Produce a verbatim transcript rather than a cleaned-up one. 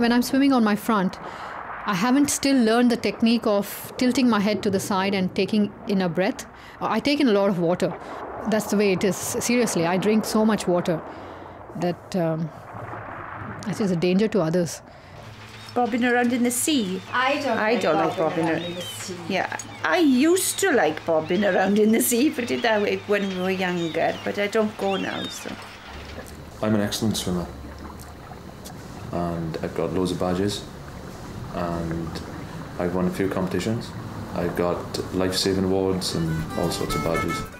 when I'm swimming on my front, I haven't still learned the technique of tilting my head to the side and taking in a breath. I take in a lot of water. That's the way it is. Seriously, I drink so much water that um, I think it's a danger to others. Bobbing around in the sea. I don't I like, don't bobbing, like bobbing around, around in the sea. Yeah, I used to like bobbing around in the sea, put it that way, when we were younger, but I don't go now. So I'm an excellent swimmer, and I've got loads of badges, and I've won a few competitions. I've got life-saving awards and all sorts of badges.